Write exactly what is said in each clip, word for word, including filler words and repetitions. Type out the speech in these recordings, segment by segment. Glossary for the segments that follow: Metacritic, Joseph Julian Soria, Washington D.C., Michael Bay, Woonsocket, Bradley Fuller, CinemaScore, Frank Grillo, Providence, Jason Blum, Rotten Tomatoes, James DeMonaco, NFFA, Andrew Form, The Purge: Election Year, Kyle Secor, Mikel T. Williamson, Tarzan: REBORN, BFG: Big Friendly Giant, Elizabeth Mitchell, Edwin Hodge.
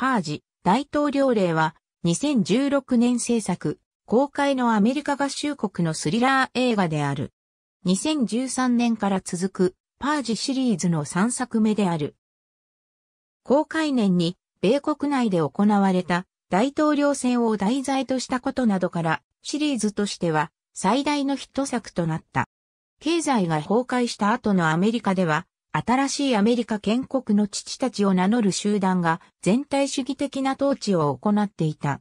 パージ大統領令はにせんじゅうろくねん制作、公開のアメリカ合衆国のスリラー映画である。にせんじゅうさんねんから続くパージシリーズのさんさくめである。公開年に米国内で行われた大統領選を題材としたことなどからシリーズとしては最大のヒット作となった。経済が崩壊した後のアメリカでは新しいアメリカ建国の父たちを名乗る集団が全体主義的な統治を行っていた。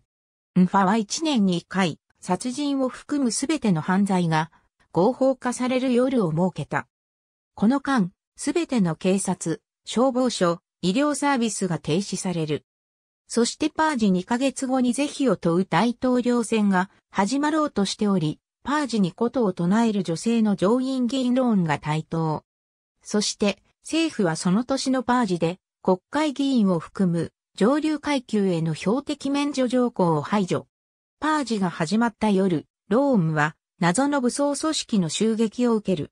エヌエフエフエーはいちねんにいっかい殺人を含むすべての犯罪が合法化される夜を設けた。この間、すべての警察、消防署、医療サービスが停止される。そしてパージにかげつごに是非を問う大統領選が始まろうとしており、パージにことを唱える女性の上院議員ローンが台頭。そして政府はその年のパージで国会議員を含む上流階級への標的免除条項を排除。パージが始まった夜、ローンは謎の武装組織の襲撃を受ける。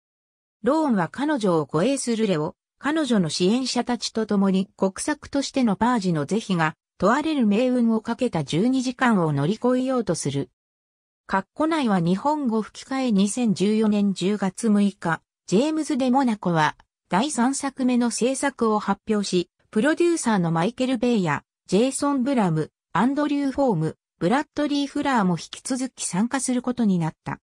ローンは彼女を護衛するレオ、彼女の支援者たちと共に国策としてのパージの是非が問われる命運をかけたじゅうにじかんを乗り越えようとする。括弧内は日本語吹き替えにせんじゅうよねんじゅうがつむいか、ジェームズ・デ・モナコはだいさんさくめの制作を発表し、プロデューサーのマイケル・ベイやジェイソン・ブラム、アンドリュー・フォーム、ブラッドリー・フラーも引き続き参加することになった。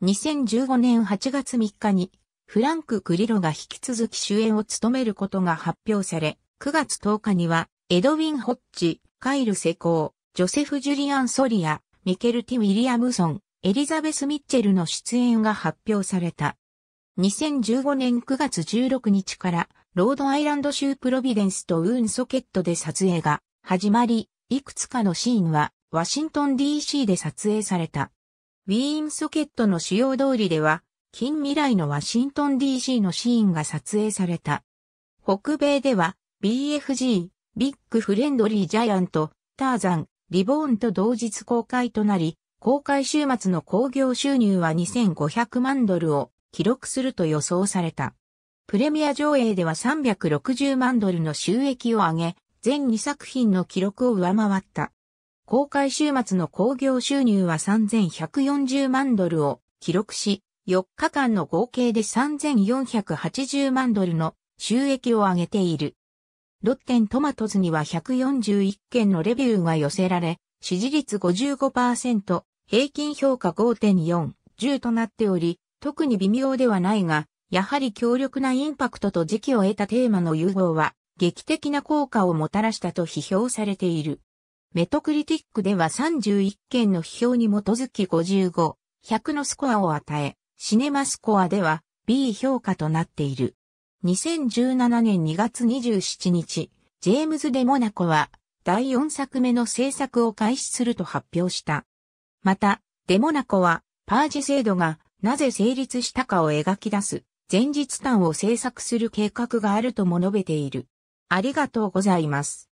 にせんじゅうごねんはちがつみっかにフランク・クリロが引き続き主演を務めることが発表され、くがつとおかにはエドウィン・ホッジ、カイル・セコー、ジョセフ・ジュリアン・ソリア、ミケル・ティ・ウィリアムソン、エリザベス・ミッチェルの出演が発表された。にせんじゅうごねんくがつじゅうろくにちからロードアイランド州プロビデンスとウーンソケットで撮影が始まり、いくつかのシーンはワシントン ディーシー で撮影された。ウィーンソケットの主要通りでは、近未来のワシントン ディーシー のシーンが撮影された。北米では、ビーエフジー、ビッグフレンドリージャイアント、ターザン、リボーンと同日公開となり、公開週末の興行収入はにせんごひゃくまんドルを記録すると予想された。プレミア上映ではさんびゃくろくじゅうまんドルの収益を上げ、全にさくひんの記録を上回った。公開週末の興行収入はさんぜんひゃくよんじゅうまんドルを記録し、よっかかんの合計でさんぜんよんひゃくはちじゅうまんドルの収益を上げている。ロッテントマトズにはひゃくよんじゅういっけんのレビューが寄せられ、支持率 ごじゅうごパーセント、平均評価 ごてんよん、じゅうとなっており、特に微妙ではないが、やはり強力なインパクトと時期を得たテーマの融合は、劇的な効果をもたらしたと批評されている。メトクリティックではさんじゅういっけんの批評に基づきごじゅうご、ひゃくのスコアを与え、シネマスコアでは ビー 評価となっている。にせんじゅうななねんにがつにじゅうしちにち、ジェームズ・デ・モナコはだいよんさくめの制作を開始すると発表した。また、デ・モナコはパージ制度がなぜ成立したかを描き出す前日譚を制作する計画があるとも述べている。ありがとうございます。